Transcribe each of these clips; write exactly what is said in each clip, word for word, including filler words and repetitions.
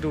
ಇಷ್ಟು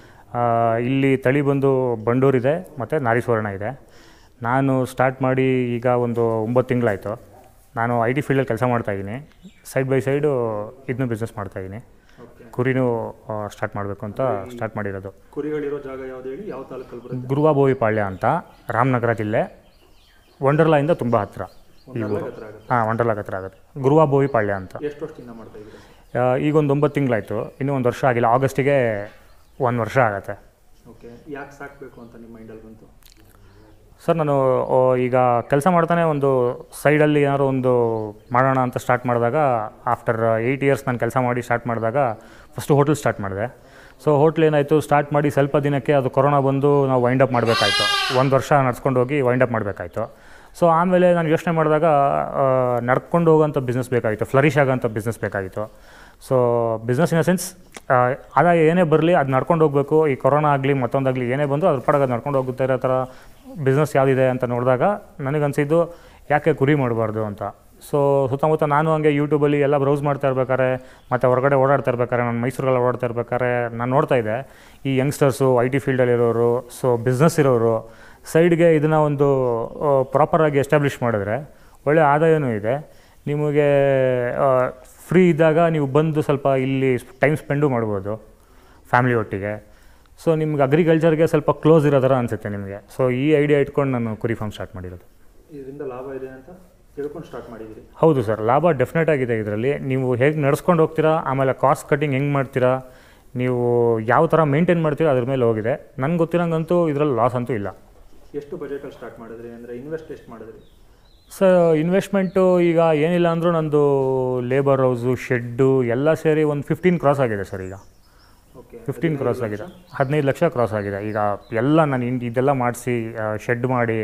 ಇಲ್ಲಿ ತಳಿ ಬಂದು ಬಂಡೂರು ಇದೆ ಮತ್ತು ನಾರಿ ಸುವರ್ಣ ಇದೆ. ನಾನು ಸ್ಟಾರ್ಟ್ ಮಾಡಿ ಈಗ ಒಂದು ಒಂಬತ್ತು ತಿಂಗಳಾಯಿತು. ನಾನು ಐ ಟಿ ಫೀಲ್ಡಲ್ಲಿ ಕೆಲಸ ಮಾಡ್ತಾಯಿದ್ದೀನಿ. ಸೈಡ್ ಬೈ ಸೈಡು ಇದನ್ನೂ ಬಿಸ್ನೆಸ್ ಮಾಡ್ತಾಯಿದ್ದೀನಿ. ಕುರಿನೂ ಸ್ಟಾರ್ಟ್ ಮಾಡಬೇಕು ಅಂತ ಸ್ಟಾರ್ಟ್ ಮಾಡಿರೋದು. ಕುರಿಗಳಿರೋ ಜಾಗ ಯಾವುದು ಹೇಳಿ, ಯಾವ ತಾಲೂಕಲ್ಲಿ ಬರುತ್ತೆ? ಗುರುವಾಬೋವಿ ಪಾಳ್ಯ ಅಂತ, ರಾಮನಗರ ಜಿಲ್ಲೆ, ವಂಡರ್ಲಾಯಿಂದ ತುಂಬ ಹತ್ತಿರ ಈ ಊರು. ಹಾಂ, ವಂಡರ್ಲಾಗ ಹತ್ತಿರ ಆಗುತ್ತೆ. ಗುರುವಾಬೋವಿ ಪಾಳ್ಯ ಅಂತ. ಎಷ್ಟು ವರ್ಷದಿಂದ ಮಾಡ್ತಾ ಇದ್ದೀರಿ? ಈಗ ಒಂದು ಒಂಬತ್ತು ತಿಂಗಳಾಯಿತು, ಇನ್ನೂ ಒಂದು ವರ್ಷ ಆಗಿಲ್ಲ. ಆಗಸ್ಟಿಗೆ ಒಂದು ವರ್ಷ ಆಗುತ್ತೆ. ಓಕೆ, ಯಾಕೆ ಸಾಕಬೇಕು ಅಂತ ನಿಮ್ಮ ಮೈಂಡಲ್ಲಿ ಬಂತು? ಸರ್, ನಾನು ಈಗ ಕೆಲಸ ಮಾಡ್ತಾನೆ ಒಂದು ಸೈಡಲ್ಲಿ ಏನಾದ್ರು ಒಂದು ಮಾಡೋಣ ಅಂತ ಸ್ಟಾರ್ಟ್ ಮಾಡಿದಾಗ, ಆಫ್ಟರ್ ಏಯ್ಟ್ ಇಯರ್ಸ್ ನಾನು ಕೆಲಸ ಮಾಡಿ ಸ್ಟಾರ್ಟ್ ಮಾಡಿದಾಗ ಫಸ್ಟು ಹೋಟ್ಲ್ ಸ್ಟಾರ್ಟ್ ಮಾಡಿದೆ. ಸೊ ಹೋಟ್ಲ್ ಏನಾಯಿತು, ಸ್ಟಾರ್ಟ್ ಮಾಡಿ ಸ್ವಲ್ಪ ದಿನಕ್ಕೆ ಅದು ಕೊರೋನಾ ಬಂದು ನಾವು ವೈಂಡಪ್ ಮಾಡಬೇಕಾಯ್ತು. ಒಂದು ವರ್ಷ ನಡ್ಸ್ಕೊಂಡು ಹೋಗಿ ವೈಂಡಪ್ ಮಾಡಬೇಕಾಯ್ತು. ಸೊ ಆಮೇಲೆ ನಾನು ಯೋಚನೆ ಮಾಡಿದಾಗ ನಡ್ಕೊಂಡು ಹೋಗೋಂಥ ಬಿಸ್ನೆಸ್ ಬೇಕಾಗಿತ್ತು, ಫ್ಲರಿಷ್ ಆಗೋಂಥ ಬಿಸ್ನೆಸ್ ಬೇಕಾಗಿತ್ತು. So business in a sense ಆದಾಯ ಏನೇ ಬರಲಿ ಅದು ನಡ್ಕೊಂಡು ಹೋಗಬೇಕು. ಈ ಕೊರೋನಾ ಆಗಲಿ ಮತ್ತೊಂದಾಗಲಿ ಏನೇ ಬಂದು ಅದ್ರ ಪಡಗ ಅದು ನಡ್ಕೊಂಡು ಹೋಗುತ್ತೆ ಇರೋ ಥರ ಬಿಸ್ನೆಸ್ ಯಾವುದಿದೆ ಅಂತ ನೋಡಿದಾಗ ನನಗನ್ಸಿದ್ದು ಯಾಕೆ ಕುರಿ ಮಾಡಬಾರ್ದು ಅಂತ. ಸೊ ಸುತ್ತಮುತ್ತ ನಾನು ಹಂಗೆ ಯೂಟ್ಯೂಬಲ್ಲಿ ಎಲ್ಲ ಬ್ರೌಸ್ ಮಾಡ್ತಾ ಇರ್ಬೇಕಾದ್ರೆ ಮತ್ತು ಹೊರಗಡೆ ಓಡಾಡ್ತಾ ಇರ್ಬೇಕಾದ್ರೆ, ನಾನು ಮೈಸೂರಲ್ಲಿ ಓಡಾಡ್ತಾ ಇರ್ಬೇಕಾದ್ರೆ ನಾನು ನೋಡ್ತಾಯಿದ್ದೆ ಈ ಯಂಗ್ಸ್ಟರ್ಸು, ಐ ಟಿ ಫೀಲ್ಡಲ್ಲಿರೋರು, ಸೊ ಬಿಸ್ನೆಸ್ ಇರೋರು ಸೈಡ್ಗೆ ಇದನ್ನು ಒಂದು ಪ್ರಾಪರಾಗಿ ಎಸ್ಟಾಬ್ಲಿಷ್ ಮಾಡಿದ್ರೆ ಒಳ್ಳೆಯ ಆದಾಯವೂ ಇದೆ. ನಿಮಗೆ ಫ್ರೀ ಇದ್ದಾಗ ನೀವು ಬಂದು ಸ್ವಲ್ಪ ಇಲ್ಲಿ ಟೈಮ್ ಸ್ಪೆಂಡು ಮಾಡ್ಬೋದು ಫ್ಯಾಮಿಲಿ ಒಟ್ಟಿಗೆ. ಸೊ ನಿಮ್ಗೆ ಅಗ್ರಿಕಲ್ಚರ್ಗೆ ಸ್ವಲ್ಪ ಕ್ಲೋಸ್ ಇರೋ ಥರ ಅನಿಸುತ್ತೆ ನಿಮಗೆ. ಸೊ ಈ ಐಡಿಯಾ ಇಟ್ಕೊಂಡು ನಾನು ಕುರಿ ಫಾರ್ಮ್ ಸ್ಟಾರ್ಟ್ ಮಾಡಿರೋದು. ಇದರಿಂದ ಲಾಭ ಇದೆ ಅಂತ ತಿಳ್ಕೊಂಡು ಸ್ಟಾರ್ಟ್ ಮಾಡಿದ್ದೀರಿ? ಹೌದು ಸರ್, ಲಾಭ ಡೆಫಿನೆಟ್ ಆಗಿದೆ. ಇದರಲ್ಲಿ ನೀವು ಹೇಗೆ ನಡೆಸ್ಕೊಂಡು ಹೋಗ್ತೀರಾ, ಆಮೇಲೆ ಕಾಸ್ಟ್ ಕಟ್ಟಿಂಗ್ ಹೆಂಗೆ ಮಾಡ್ತೀರಾ, ನೀವು ಯಾವ ಥರ ಮೇಂಟೈನ್ ಮಾಡ್ತೀರಾ ಅದ್ರ ಮೇಲೆ ಹೋಗಿದೆ. ನನಗೆ ಗೊತ್ತಿರೋಂಗಂತೂ ಇದರಲ್ಲಿ ಲಾಸ್ ಅಂತೂ ಇಲ್ಲ. ಎಷ್ಟು ಬಜೆಟಲ್ಲಿ ಸ್ಟಾರ್ಟ್ ಮಾಡಿದ್ರಿ ಅಂದರೆ ಇನ್ವೆಸ್ಟ್ ಎಷ್ಟು ಮಾಡಿದ್ರಿ? ಸರ್, ಇನ್ವೆಸ್ಟ್ಮೆಂಟು ಈಗ ಏನಿಲ್ಲ ಅಂದರೂ ನಂದು ಲೇಬರ್ ಹೌಸು, ಶೆಡ್ಡು ಎಲ್ಲ ಸೇರಿ ಒಂದು ಫಿಫ್ಟೀನ್ ಕ್ರಾಸ್ ಆಗಿದೆ ಸರ್. ಈಗ ಫಿಫ್ಟೀನ್ ಕ್ರಾಸ್ ಆಗಿದೆ, ಹದಿನೈದು ಲಕ್ಷ ಕ್ರಾಸ್ ಆಗಿದೆ ಈಗ ಎಲ್ಲ. ನಾನು ಇದೆಲ್ಲ ಮಾಡಿಸಿ ಶೆಡ್ ಮಾಡಿ,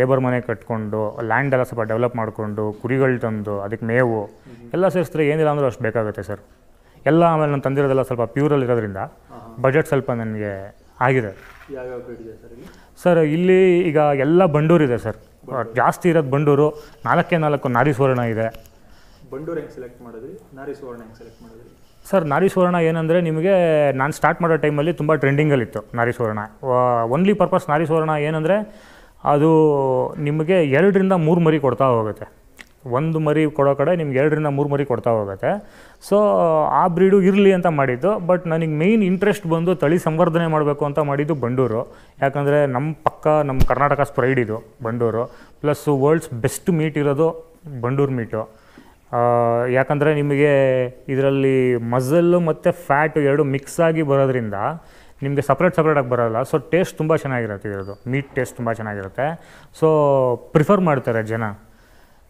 ಲೇಬರ್ ಮನೆ ಕಟ್ಕೊಂಡು, ಲ್ಯಾಂಡ್ ಎಲ್ಲ ಸ್ವಲ್ಪ ಡೆವಲಪ್ ಮಾಡಿಕೊಂಡು, ಕುರಿಗಳು ತಂದು, ಅದಕ್ಕೆ ಮೇವು ಎಲ್ಲ ಸೇರಿಸಿದ್ರೆ ಏನಿಲ್ಲ ಅಂದರೂ ಅಷ್ಟು ಬೇಕಾಗುತ್ತೆ ಸರ್. ಎಲ್ಲ ಆಮೇಲೆ ನಾನು ತಂದಿರೋದೆಲ್ಲ ಸ್ವಲ್ಪ ಪ್ಯೂರಲ್ಲಿ ಇರೋದ್ರಿಂದ ಬಜೆಟ್ ಸ್ವಲ್ಪ ನನಗೆ ಆಗಿದೆ ಸರ್. ಇಲ್ಲಿ ಈಗ ಎಲ್ಲ ಬಂಡೂರು ಇದೆ ಸರ್, ಜಾಸ್ತಿ ಇರೋದು ಬಂಡೂರು. ನಾಲ್ಕೇ ನಾಲ್ಕು ನಾರಿ ಸುವರ್ಣ ಇದೆ. ಬಂಡೂರು ಹೆಂಗೆ ಸೆಲೆಕ್ಟ್ ಮಾಡಿದ್ರಿ, ನಾರಿ ಸುವರ್ಣ ಹೆಂಗೆ ಸೆಲೆಕ್ಟ್ ಮಾಡಿದ್ರಿ? ಸರ್, ನಾರಿ ಸುವರ್ಣ ಏನಂದರೆ ನಿಮಗೆ ನಾನು ಸ್ಟಾರ್ಟ್ ಮಾಡೋ ಟೈಮಲ್ಲಿ ತುಂಬ ಟ್ರೆಂಡಿಂಗಲ್ಲಿತ್ತು ನಾರಿ ಸುವರ್ಣ. ಒನ್ಲಿ ಪರ್ಪಸ್ ನಾರಿ ಸುವರ್ಣ ಏನಂದರೆ ಅದು ನಿಮಗೆ ಎರಡರಿಂದ ಮೂರು ಮರಿ ಕೊಡ್ತಾ ಹೋಗುತ್ತೆ. ಒಂದು ಮರಿ ಕೊಡೋ ಕಡೆ ನಿಮ್ಗೆ ಎರಡರಿಂದ ಮೂರು ಮರಿ ಕೊಡ್ತಾ ಹೋಗುತ್ತೆ. ಸೊ ಆ ಬ್ರೀಡು ಇರಲಿ ಅಂತ ಮಾಡಿದ್ದು. ಬಟ್ ನನಗೆ ಮೇಯ್ನ್ ಇಂಟ್ರೆಸ್ಟ್ ಬಂದು ತಳಿ ಸಂವರ್ಧನೆ ಮಾಡಬೇಕು ಅಂತ ಮಾಡಿದ್ದು ಬಂಡೂರು. ಯಾಕಂದರೆ ನಮ್ಮ ಪಕ್ಕ ನಮ್ಮ ಕರ್ನಾಟಕ ಸ್ಪ್ರೈಡ್ ಇದು Bandur, plus world's best meat ಇರೋದು ಬಂಡೂರು ಮೀಟು. ಯಾಕಂದರೆ ನಿಮಗೆ ಇದರಲ್ಲಿ ಮಸಲ್ಲು ಮತ್ತು ಫ್ಯಾಟು ಎರಡು ಮಿಕ್ಸ್ ಆಗಿ ಬರೋದ್ರಿಂದ ನಿಮಗೆ ಸಪ್ರೇಟ್ ಸಪ್ರೇಟಾಗಿ ಬರೋಲ್ಲ. ಸೊ ಟೇಸ್ಟ್ ತುಂಬ ಚೆನ್ನಾಗಿರುತ್ತೆ ಇರೋದು, ಮೀಟ್ ಟೇಸ್ಟ್ ತುಂಬ ಚೆನ್ನಾಗಿರುತ್ತೆ. ಸೊ ಪ್ರಿಫರ್ ಮಾಡ್ತಾರೆ ಜನ.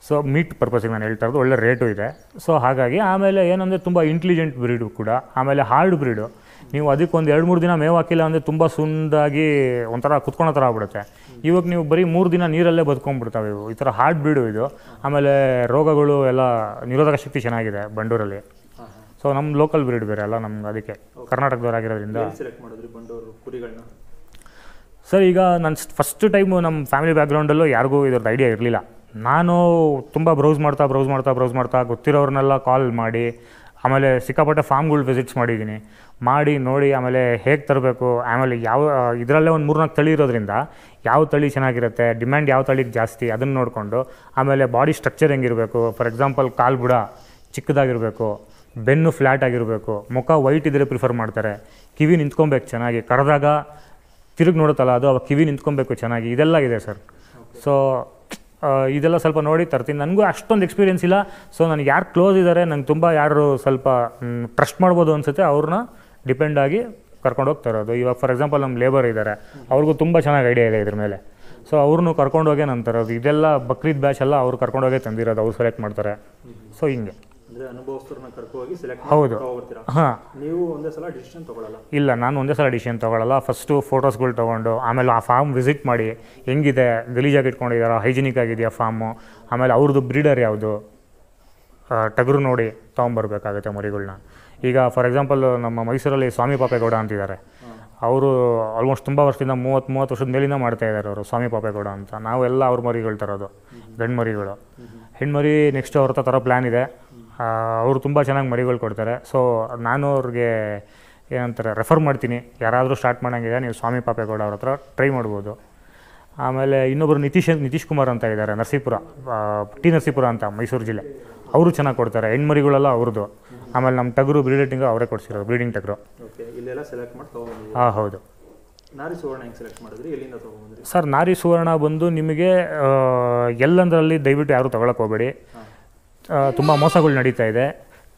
ಸೊ ಮೀಟ್ ಪರ್ಪಸಿಗೆ ನಾನು ಹೇಳ್ತಾ ಇರೋದು, ಒಳ್ಳೆ ರೇಟು ಇದೆ. ಸೊ ಹಾಗಾಗಿ ಆಮೇಲೆ ಏನಂದರೆ ತುಂಬ ಇಂಟೆಲಿಜೆಂಟ್ ಬ್ರೀಡು ಕೂಡ, ಆಮೇಲೆ ಹಾರ್ಡ್ ಬ್ರೀಡು. ನೀವು ಅದಕ್ಕೆ ಒಂದು ಎರಡು ಮೂರು ದಿನ ಮೇವು ಹಾಕಿಲ್ಲ ಅಂದರೆ ತುಂಬ ಸುಂದಾಗಿ ಒಂಥರ ಕುತ್ಕೊಳೋ ಥರ ಆಗ್ಬಿಡುತ್ತೆ. ಇವಾಗ ನೀವು ಬರೀ ಮೂರು ದಿನ ನೀರಲ್ಲೇ ಬದುಕೊಂಡ್ಬಿಡ್ತಾವೆ ಇವು. ಈ ಥರ ಹಾರ್ಡ್ ಬ್ರೀಡು ಇದು. ಆಮೇಲೆ ರೋಗಗಳು ಎಲ್ಲ ನಿರೋಧಕ ಶಕ್ತಿ ಚೆನ್ನಾಗಿದೆ ಬಂಡೂರಲ್ಲಿ. ಸೊ ನಮ್ಮ ಲೋಕಲ್ ಬ್ರೀಡ್ ಬೇರೆ ಅಲ್ಲ ನಮ್ಗೆ, ಅದಕ್ಕೆ ಕರ್ನಾಟಕದವರಾಗಿರೋದ್ರಿಂದ. ಸರ್, ಈಗ ನಾನು ಫಸ್ಟ್ ಟೈಮು ನಮ್ಮ ಫ್ಯಾಮಿಲಿ ಬ್ಯಾಕ್ಗ್ರೌಂಡಲ್ಲೂ ಯಾರಿಗೂ ಇದ್ರದ್ದು ಐಡಿಯಾ ಇರಲಿಲ್ಲ. ನಾನು ತುಂಬ ಬ್ರೌಸ್ ಮಾಡ್ತಾ ಬ್ರೌಸ್ ಮಾಡ್ತಾ ಬ್ರೌಸ್ ಮಾಡ್ತಾ ಗೊತ್ತಿರೋರನ್ನೆಲ್ಲ ಕಾಲ್ ಮಾಡಿ, ಆಮೇಲೆ ಸಿಕ್ಕಾಪಟ್ಟೆ ಫಾರ್ಮ್ಗಳು ವಿಸಿಟ್ಸ್ ಮಾಡಿದ್ದೀನಿ, ಮಾಡಿ ನೋಡಿ ಆಮೇಲೆ ಹೇಗೆ ತರಬೇಕು, ಆಮೇಲೆ ಯಾವ ಇದರಲ್ಲೇ ಒಂದು ಮೂರ್ನಾಲ್ಕು ತಳಿ ಇರೋದ್ರಿಂದ ಯಾವ ತಳಿ ಚೆನ್ನಾಗಿರುತ್ತೆ, ಡಿಮ್ಯಾಂಡ್ ಯಾವ ತಳಿಗೆ ಜಾಸ್ತಿ ಅದನ್ನು ನೋಡಿಕೊಂಡು, ಆಮೇಲೆ ಬಾಡಿ ಸ್ಟ್ರಕ್ಚರ್ ಹೆಂಗಿರಬೇಕು. ಫಾರ್ ಎಕ್ಸಾಂಪಲ್ ಕಾಲು ಬುಡ ಚಿಕ್ಕದಾಗಿರಬೇಕು, ಬೆನ್ನು ಫ್ಲ್ಯಾಟ್ ಆಗಿರಬೇಕು, ಮುಖ ವೈಟ್ ಇದ್ದರೆ ಪ್ರಿಫರ್ ಮಾಡ್ತಾರೆ, ಕಿವಿ ನಿಂತ್ಕೊಬೇಕು ಚೆನ್ನಾಗಿ, ಕರೆದಾಗ ತಿರುಗಿ ನೋಡುತ್ತಲ್ಲ ಅದು, ಅವಾಗ ಕಿವಿ ನಿಂತ್ಕೊಬೇಕು ಚೆನ್ನಾಗಿ. ಇದೆಲ್ಲ ಇದೆ ಸರ್. ಸೊ ಇದೆಲ್ಲ ಸ್ವಲ್ಪ ನೋಡಿ ತರ್ತೀನಿ. ನನಗೂ ಅಷ್ಟೊಂದು ಎಕ್ಸ್ಪೀರಿಯೆನ್ಸ್ ಇಲ್ಲ. ಸೊ ನನಗೆ ಯಾರು ಕ್ಲೋಸ್ ಇದ್ದಾರೆ, ನಂಗೆ ತುಂಬ ಯಾರು ಸ್ವಲ್ಪ ಟ್ರಸ್ಟ್ ಮಾಡ್ಬೋದು ಅನಿಸುತ್ತೆ, ಅವ್ರನ್ನ ಡಿಪೆಂಡ್ ಆಗಿ ಕರ್ಕೊಂಡೋಗಿ ತರೋದು. ಇವಾಗ ಫಾರ್ ಎಕ್ಸಾಂಪಲ್ ನಮ್ಮ ಲೇಬರ್ ಇದ್ದಾರೆ, ಅವ್ರಿಗೂ ತುಂಬ ಚೆನ್ನಾಗಿ ಐಡಿಯಾ ಇದೆ ಇದ್ರ ಮೇಲೆ. ಸೊ ಅವ್ರನ್ನೂ ಕರ್ಕೊಂಡೋಗೇ ನಾನು ತರೋದು. ಇದೆಲ್ಲ ಬಕ್ರೀದ್ ಬ್ಯಾಚ್ ಎಲ್ಲ ಅವ್ರು ಕರ್ಕೊಂಡೋಗೇ ತಂದಿರೋದು, ಅವ್ರು ಸೆಲೆಕ್ಟ್ ಮಾಡ್ತಾರೆ. ಸೊ ಹಿಂಗೆ ಹೌದು ಹಾಂ, ನೀವು ಒಂದೇ ಸಲ ಡಿಸಿಷನ್ ತೊಗೊಳ್ಳಲ್ಲ? ಇಲ್ಲ, ನಾನು ಒಂದೇ ಸಲ ಡಿಸಿಷನ್ ತೊಗೊಳ್ಳಲ್ಲ. ಫಸ್ಟು ಫೋಟೋಸ್ಗಳು ತೊಗೊಂಡು ಆಮೇಲೆ ಆ ಫಾರ್ಮ್ ವಿಸಿಟ್ ಮಾಡಿ ಹೆಂಗಿದೆ, ಗಲೀಜಾಗಿ ಇಟ್ಕೊಂಡಿದಾರ, ಹೈಜಿನಿಕ್ ಆಗಿದೆಯಾ ಫಾರ್ಮು, ಆಮೇಲೆ ಅವ್ರದ್ದು ಬ್ರೀಡರ್ ಯಾವುದು ಟಗರು ನೋಡಿ ತೊಗೊಂಬರ್ಬೇಕಾಗುತ್ತೆ ಮರಿಗಳನ್ನ. ಈಗ ಫಾರ್ ಎಕ್ಸಾಂಪಲ್ ನಮ್ಮ ಮೈಸೂರಲ್ಲಿ ಸ್ವಾಮಿ ಪಾಪೇಗೌಡ ಅಂತಿದ್ದಾರೆ, ಅವರು ಆಲ್ಮೋಸ್ಟ್ ತುಂಬ ವರ್ಷದಿಂದ ಮೂವತ್ತು ಮೂವತ್ತು ವರ್ಷದ ಮೇಲಿಂದ ಮಾಡ್ತಾ ಇದ್ದಾರೆ ಅವರು ಸ್ವಾಮಿ ಪಾಪೇಗೌಡ ಅಂತ. ನಾವೆಲ್ಲ ಅವ್ರ ಮರಿಗಳು ತರೋದು, ಗಂಡು ಮರಿಗಳು. ಹೆಣ್ಮರಿ ನೆಕ್ಸ್ಟ್ ಅವ್ರ ಹತ್ರ ತರೋ ಪ್ಲ್ಯಾನ್ ಇದೆ. ಅವರು ತುಂಬ ಚೆನ್ನಾಗಿ ಮರಿಗಳು ಕೊಡ್ತಾರೆ. ಸೊ ನಾನು ಅವ್ರಿಗೆ ಏನಂತಾರೆ ರೆಫರ್ ಮಾಡ್ತೀನಿ, ಯಾರಾದರೂ ಸ್ಟಾರ್ಟ್ ಮಾಡೋಂಗಿದೆ ನೀವು ಸ್ವಾಮಿ ಪಾಪೇಗೌಡ ಅವ್ರ ಹತ್ರ ಟ್ರೈ ಮಾಡ್ಬೋದು. ಆಮೇಲೆ ಇನ್ನೊಬ್ಬರು ನಿತೀಶ್ ನಿತೀಶ್ ಕುಮಾರ್ ಅಂತ ಇದ್ದಾರೆ, ನರಸೀಪುರ ಟಿ ನರಸೀಪುರ ಅಂತ ಮೈಸೂರು ಜಿಲ್ಲೆ, ಅವರು ಚೆನ್ನಾಗಿ ಕೊಡ್ತಾರೆ ಹೆಣ್ಮರಿಗಳೆಲ್ಲ ಅವ್ರದ್ದು. ಆಮೇಲೆ ನಮ್ಮ ಟಗರು ಬ್ರೀಡಿಂಗ್ ಅವರೇ ಕೊಡ್ಸಿರೋದು, ಬ್ರೀಡಿಂಗ್ ಟಗರು. ಹಾಂ ಹೌದು. ನಾರಿ ಸುವರ್ಣ ಹೆಂಗೆ ಸೆಲೆಕ್ಟ್ ಮಾಡಿದ್ರಿ, ಎಲ್ಲಿಂದ ತೊಗೊಂಡ್ರಿ? ಸರ್, ನಾರಿ ಸುವರ್ಣ ಬಂದು ನಿಮಗೆ ಎಲ್ಲಂದರಲ್ಲಿ ದಯವಿಟ್ಟು ಯಾರೂ ತೊಗೊಳಕ್ಕೆ ಹೋಗಬೇಡಿ. ತುಂಬ ಮೋಸಗಳು ನಡೀತಾ ಇದೆ.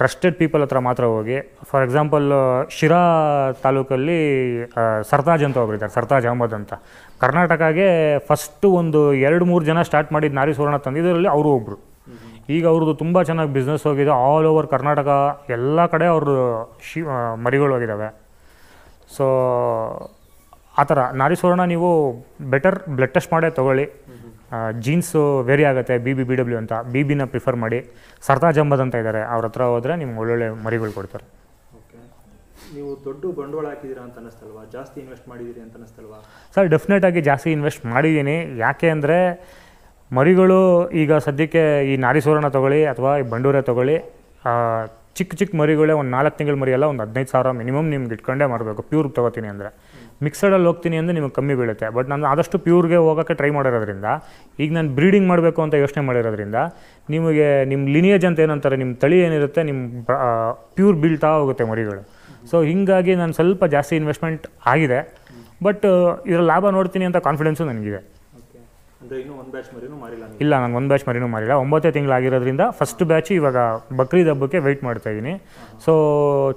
ಟ್ರಸ್ಟೆಡ್ ಪೀಪಲ್ ಹತ್ರ ಮಾತ್ರ ಹೋಗಿ. ಫಾರ್ ಎಕ್ಸಾಂಪಲ್ ಶಿರಾ ತಾಲೂಕಲ್ಲಿ ಸರ್ತಾಜ್ ಅಂತ ಹೋಗಿದ್ದಾರೆ, ಸರ್ತಾಜ್ ಅಹಮದ್ ಅಂತ. ಕರ್ನಾಟಕಗೆ ಫಸ್ಟು ಒಂದು ಎರಡು ಮೂರು ಜನ ಸ್ಟಾರ್ಟ್ ಮಾಡಿದ್ದು ನಾರಿ ಸುವರ್ಣ ತಂದಿದ್ದರಲ್ಲಿ ಅವರು ಒಬ್ಬರು. ಈಗ ಅವ್ರದ್ದು ತುಂಬ ಚೆನ್ನಾಗಿ ಬಿಸ್ನೆಸ್ ಹೋಗಿದೆ. ಆಲ್ ಓವರ್ ಕರ್ನಾಟಕ ಎಲ್ಲ ಕಡೆ ಅವರು ಶಿ ಮರಿಗಳು ಹೋಗಿದ್ದಾವೆ. ಸೊ ಆ ಥರ ನಾರಿ ಸುವರ್ಣ ನೀವು ಬೆಟರ್ ಬ್ಲಡ್ ಟೆಸ್ಟ್ ಮಾಡೇ ತೊಗೊಳ್ಳಿ. ಜೀನ್ಸು ವೇರಿ ಆಗುತ್ತೆ, ಬಿ ಬಿ ಬಿ ಡಬ್ಲ್ಯೂ ಅಂತ, ಬಿ ಬಿನ ಪ್ರಿಫರ್ ಮಾಡಿ. ಸರ್ತಾಜ್ ಅಹಮದ್ ಅಂತ ಇದ್ದಾರೆ, ಅವ್ರ ಹತ್ರ ಹೋದರೆ ನಿಮ್ಗೆ ಒಳ್ಳೊಳ್ಳೆ ಮರಿಗಳು ಕೊಡ್ತಾರೆ. ನೀವು ದೊಡ್ಡ ಬಂಡವಾಳ ಹಾಕಿದ್ದೀರಾ ಅಂತ ಅನ್ನಿಸ್ತಲ್ವಾ? ಜಾಸ್ತಿ ಇನ್ವೆಸ್ಟ್ ಮಾಡಿದ್ದೀರಿ ಅಂತ ಅನ್ನಿಸ್ತಲ್ವಾ? ಸರ್, ಡೆಫಿನೆಟ್ ಆಗಿ ಜಾಸ್ತಿ ಇನ್ವೆಸ್ಟ್ ಮಾಡಿದ್ದೀನಿ. ಯಾಕೆ ಅಂದರೆ ಮರಿಗಳು ಈಗ ಸದ್ಯಕ್ಕೆ ಈ ನಾರಿ ಸುವರ್ಣ ತೊಗೊಳ್ಳಿ ಅಥವಾ ಈ ಬಂಡೂರ ತೊಗೊಳ್ಳಿ, ಚಿಕ್ಕ ಚಿಕ್ಕ ಮರಿಗಳೇ ಒಂದು ನಾಲ್ಕು ತಿಂಗಳ ಮರಿಯಲ್ಲ, ಒಂದು ಹದಿನೈದು ಸಾವಿರ ಮಿನಿಮಮ್ ನಿಮ್ಗೆ ಇಟ್ಕೊಂಡೇ ಮಾಡಬೇಕು. ಪ್ಯೂರ್ ತೊಗೋತೀನಿ ಅಂದರೆ ಮಿಕ್ಸಡಲ್ಲಿ ಹೋಗ್ತೀನಿ ಅಂದರೆ ನಿಮಗೆ ಕಮ್ಮಿ ಬೀಳುತ್ತೆ. ಬಟ್ ನಾನು ಆದಷ್ಟು ಪ್ಯೂರ್ಗೆ ಹೋಗೋಕ್ಕೆ ಟ್ರೈ ಮಾಡಿರೋದ್ರಿಂದ, ಈಗ ನಾನು ಬ್ರೀಡಿಂಗ್ ಮಾಡಬೇಕು ಅಂತ ಯೋಚನೆ ಮಾಡಿರೋದ್ರಿಂದ, ನಿಮಗೆ ನಿಮ್ಮ ಲಿನಿಯೇಜ್ ಅಂತ ಏನಂತಾರೆ, ನಿಮ್ಮ ತಳಿ ಏನಿರುತ್ತೆ, ನಿಮ್ಮ ಪ್ಯೂರ್ ಬೀಳ್ತಾ ಹೋಗುತ್ತೆ ಮರಿಗಳು. ಸೊ ಹೀಗಾಗಿ ನಾನು ಸ್ವಲ್ಪ ಜಾಸ್ತಿ ಇನ್ವೆಸ್ಟ್ಮೆಂಟ್ ಆಗಿದೆ. ಬಟ್ ಇದರ ಲಾಭ ನೋಡ್ತೀನಿ ಅಂತ ಕಾನ್ಫಿಡೆನ್ಸು ನನಗಿದೆ. ಇಲ್ಲ, ನಾನು ಒಂದು ಬ್ಯಾಚ್ ಮರಿನೂ ಮಾರಿಲ್ಲ. ಒಂಬತ್ತೇ ತಿಂಗಳಾಗಿರೋದ್ರಿಂದ ಫಸ್ಟ್ ಬ್ಯಾಚ್ ಇವಾಗ ಬಕ್ರೀದ್ ಹಬ್ಬಕ್ಕೆ ವೆಯ್ಟ್ ಮಾಡ್ತಾಯಿದ್ದೀನಿ. ಸೊ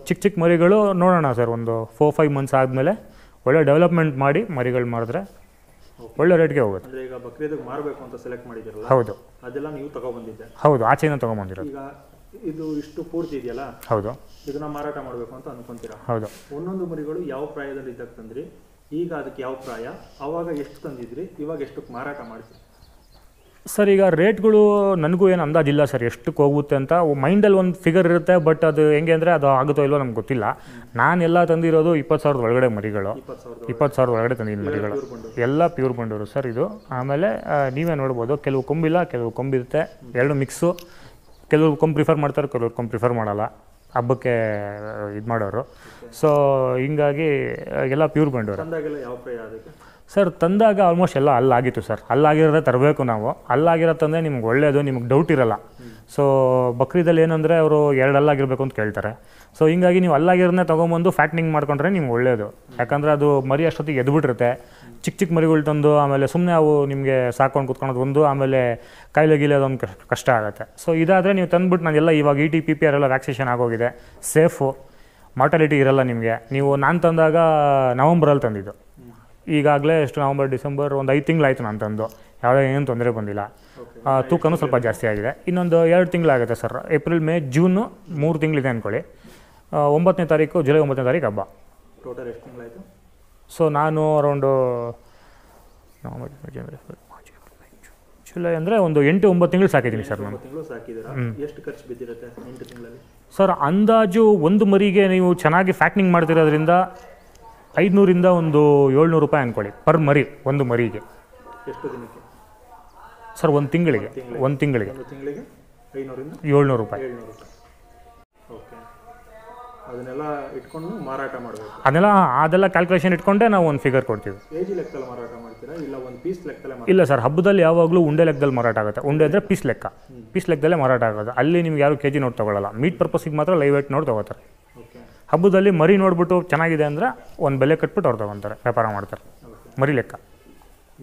ಚಿಕ್ಕ ಚಿಕ್ಕ ಮರಿಗಳು ನೋಡೋಣ ಸರ್, ಒಂದು ಫೋರ್ ಫೈವ್ ಮಂತ್ಸ್ ಆದಮೇಲೆ ಒಳ್ಳೆ ಡೆವಲಪ್ಮೆಂಟ್ ಮಾಡಿ ಮರಿಗಳು ಮಾಡಿದ್ರೆ ಒಳ್ಳೆ ರೇಟ್ಗೆ ಹೋಗುತ್ತೆ. ಅಂದರೆ ಈಗ ಬಕ್ರೀದಿಗೆ ಮಾರಬೇಕು ಅಂತ ಸೆಲೆಕ್ಟ್ ಮಾಡಿದ್ದೀರಲ್ಲ? ಹೌದು. ಅದೆಲ್ಲ ನೀವು ತಗೊಂಡ್ಬಂದಿದ್ದೆ? ಹೌದು, ಆಚೆನ ತೊಗೊಂಬಂದಿರೋದು. ಈಗ ಇದು ಇಷ್ಟು ಪೂರ್ತಿ ಇದೆಯಲ್ಲ? ಹೌದು. ಇದನ್ನು ಮಾರಾಟ ಮಾಡಬೇಕು ಅಂತ ಅಂದ್ಕೊಂತೀರಾ? ಹೌದು. ಒಂದೊಂದು ಮರಿಗಳು ಯಾವ ಪ್ರಾಯದಲ್ಲಿ ಇದ್ದಾಗ ತಂದ್ರಿ, ಈಗ ಅದಕ್ಕೆ ಯಾವ ಪ್ರಾಯ, ಆವಾಗ ಎಷ್ಟು ತಂದಿದ್ರಿ, ಇವಾಗ ಎಷ್ಟಕ್ಕೆ ಮಾರಾಟ ಮಾಡ್ತೀರಿ? ಸರ್, ಈಗ ರೇಟ್ಗಳು ನನಗೂ ಏನು ಅಂದಾಜಿಲ್ಲ ಸರ್ ಎಷ್ಟಕ್ಕೆ ಹೋಗುತ್ತೆ ಅಂತ. ಮೈಂಡಲ್ಲಿ ಒಂದು ಫಿಗರ್ ಇರುತ್ತೆ, ಬಟ್ ಅದು ಹೆಂಗೆ ಅಂದರೆ ಅದು ಆಗುತ್ತೋ ಇಲ್ಲೋ ನಮ್ಗೆ ಗೊತ್ತಿಲ್ಲ. ನಾನೆಲ್ಲ ತಂದಿರೋದು ಇಪ್ಪತ್ತು ಸಾವಿರದ ಒಳಗಡೆ ಮರಿಗಳು, ಇಪ್ಪತ್ತು ಸಾವಿರದ ಒಳಗಡೆ ತಂದಿದ್ದು ಮರಿಗಳು ಎಲ್ಲ ಪ್ಯೂರ್ ಬಂಡೂರು ಸರ್ ಇದು. ಆಮೇಲೆ ನೀವೇ ನೋಡ್ಬೋದು, ಕೆಲವು ಕೊಂಬಿಲ್ಲ, ಕೆಲವು ಕೊಂಬಿರುತ್ತೆ, ಎರಡು ಮಿಕ್ಸು. ಕೆಲವರು ಕೊಂಬು ಪ್ರಿಫರ್ ಮಾಡ್ತಾರೆ, ಕೆಲವ್ರು ಕೊಂಬು ಪ್ರಿಫರ್ ಮಾಡಲ್ಲ, ಹಬ್ಬಕ್ಕೆ ಇದು ಮಾಡೋರು. ಸೊ ಹೀಗಾಗಿ ಎಲ್ಲ ಪ್ಯೂರ್ ಬಂಡೂರು. ಸರ್, ತಂದಾಗ ಆಲ್ಮೋಸ್ಟ್ ಎಲ್ಲ ಅಲ್ಲಾಗಿತ್ತು ಸರ್. ಅಲ್ಲಾಗಿರೋದೇ ತರಬೇಕು ನಾವು. ಅಲ್ಲಾಗಿರೋದಂದರೆ ನಿಮ್ಗೆ ಒಳ್ಳೆಯದು, ನಿಮ್ಗೆ ಡೌಟ್ ಇರಲ್ಲ. ಸೊ ಬಕ್ರೀದಲ್ಲಿ ಏನಂದರೆ ಅವರು ಎರಡು ಅಲ್ಲಾಗಿರಬೇಕು ಅಂತ ಕೇಳ್ತಾರೆ. ಸೊ ಹೀಗಾಗಿ ನೀವು ಅಲ್ಲಾಗಿರೋದನ್ನೇ ತೊಗೊಂಬಂದು ಫ್ಯಾಟ್ನಿಂಗ್ ಮಾಡ್ಕೊಂಡ್ರೆ ನಿಮ್ಗೆ ಒಳ್ಳೆಯದು. ಯಾಕಂದರೆ ಅದು ಮರಿ ಅಷ್ಟೊತ್ತಿಗೆ ಎದ್ಬಿಟ್ಟಿರುತ್ತೆ. ಚಿಕ್ಕ ಚಿಕ್ಕ ಮರಿಗಳು ತಂದು ಆಮೇಲೆ ಸುಮ್ಮನೆ ಅವು ನಿಮಗೆ ಸಾಕೊಂಡು ಕುತ್ಕೊಳೋದು ಒಂದು, ಆಮೇಲೆ ಕಾಯಿಲೆ ಗೀಲೆ ಅದೊಂದು ಕಷ್ಟ ಆಗುತ್ತೆ. ಸೊ ಇದಾದರೆ ನೀವು ತಂದುಬಿಟ್ಟು ನಾನೆಲ್ಲ ಇವಾಗ E T P P R ಎಲ್ಲ ವ್ಯಾಕ್ಸಿನೇಷನ್ ಆಗೋಗಿದೆ, ಸೇಫು, ಮಾರ್ಟಾಲಿಟಿ ಇರಲ್ಲ ನಿಮಗೆ. ನೀವು ನಾನು ತಂದಾಗ ನವಂಬರಲ್ಲಿ ತಂದಿದ್ದು, ಈಗಾಗಲೇ ಎಷ್ಟು ನವಂಬರ್ ಡಿಸೆಂಬರ್ ಒಂದು ಐದು ತಿಂಗಳಾಯಿತು ನಾನು ತಂದು, ಯಾವುದೇ ಏನು ತೊಂದರೆ ಬಂದಿಲ್ಲ. ತೂಕನೂ ಸ್ವಲ್ಪ ಜಾಸ್ತಿ ಆಗಿದೆ. ಇನ್ನೊಂದು ಎರಡು ತಿಂಗಳಾಗುತ್ತೆ ಸರ್, ಏಪ್ರಿಲ್ ಮೇ ಜೂನು ಮೂರು ತಿಂಗಳಿದೆ ಅಂದ್ಕೊಳ್ಳಿ. ಒಂಬತ್ತನೇ ತಾರೀಕು ಜುಲೈ ಒಂಬತ್ತನೇ ತಾರೀಕು ಹಬ್ಬ. ಟೋಟಲ್ ಎಷ್ಟು ತಿಂಗಳಾಯಿತು? ಸೊ ನಾನು ಅರೌಂಡು ನವಂಬರ್ ಜನವರಿ ಜುಲೈ ಅಂದರೆ ಒಂದು ಎಂಟು ಒಂಬತ್ತು ತಿಂಗಳು ಸಾಕಿದ್ದೀನಿ ಸರ್ ನಾನು. ಎಷ್ಟು ಖರ್ಚು ಬಿದ್ದಿರುತ್ತೆ ಎಂಟು ತಿಂಗಳಲ್ಲಿ? ಸರ್, ಅಂದಾಜು ಒಂದು ಮರಿಗೆ ನೀವು ಚೆನ್ನಾಗಿ ಫ್ಯಾಟ್ನಿಂಗ್ ಮಾಡ್ತಿರೋದ್ರಿಂದ ಐದುನೂರಿಂದ ಒಂದು ಏಳ್ನೂರು ರೂಪಾಯಿ ಅಂದ್ಕೊಳ್ಳಿ ಪರ್ ಮರಿ, ಒಂದು ಮರಿಗೆ. ಎಷ್ಟು ದಿನಕ್ಕೆ ಸರ್? ಒಂದು ತಿಂಗಳಿಗೆ. ಒಂದು ತಿಂಗಳಿಗೆ ಏಳ್ನೂರು ರೂಪಾಯಿ. ಅದನ್ನೆಲ್ಲ ಇಟ್ಕೊಂಡು ಮಾರಾಟ ಮಾಡಬೇಕು. ಅದೆಲ್ಲ ಅದೆಲ್ಲ ಕ್ಯಾಲ್ಕುಲೇಷನ್ ಇಟ್ಕೊಂಡೆ ನಾವು ಒಂದು ಫಿಗರ್ ಕೊಡ್ತೀವಿ. ಕೆಜಿ ಲೆಕ್ಕದಲ್ಲಿ ಮಾರಾಟ ಮಾಡ್ತೀರಾ ಇಲ್ಲ ಒಂದು ಪೀಸ್ ಲೆಕ್ಕದಲ್ಲಿ? ಇಲ್ಲ ಸರ್, ಹಬ್ಬದಲ್ಲಿ ಯಾವಾಗಲೂ ಉಂಡೆ ಲೆಕ್ಕದಲ್ಲಿ ಮಾರಾಟ ಆಗುತ್ತೆ. ಉಂಡೆ ಅಂದರೆ ಪೀಸ್ ಲೆಕ್ಕ, ಪೀಸ್ ಲೆಕ್ಕದಲ್ಲೇ ಮಾರಾಟ ಆಗೋದು. ಅಲ್ಲಿ ನಿಮ್ಗೆ ಯಾರು ಕೆಜಿ ನೋಟ್ ತೊಗೊಳ್ಳಲ್ಲ. ಮೀಟ್ ಪರ್ಪಸ್ಸಿಗೆ ಮಾತ್ರ ಲೈವ್ ವೇಟ್ ನೋಡಿ ತೊಗೋತಾರೆ. ಹಬ್ಬದಲ್ಲಿ ಮರಿ ನೋಡ್ಬಿಟ್ಟು ಚೆನ್ನಾಗಿದೆ ಅಂದರೆ ಒಂದು ಬೆಲೆ ಕಟ್ಬಿಟ್ಟು ಅವ್ರು ತೊಗೊತಾರೆ, ವ್ಯಾಪಾರ ಮಾಡ್ತಾರೆ ಮರಿ ಲೆಕ್ಕ.